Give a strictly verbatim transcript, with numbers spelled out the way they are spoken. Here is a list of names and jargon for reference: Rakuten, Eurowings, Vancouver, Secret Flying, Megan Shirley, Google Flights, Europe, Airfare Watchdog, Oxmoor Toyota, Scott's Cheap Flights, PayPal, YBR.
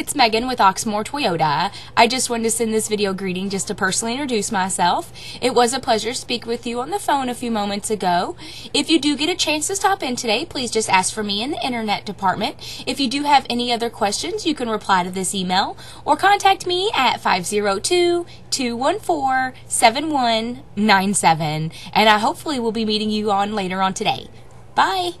it's Megan with Oxmoor Toyota. I just wanted to send this video greeting just to personally introduce myself. It was a pleasure to speak with you on the phone a few moments ago. If you do get a chance to stop in today, please just ask for me in the internet department. If you do have any other questions, you can reply to this email or contact me at five oh two, two one four, seven one nine seven, and I hopefully will be meeting you on later on today. Bye!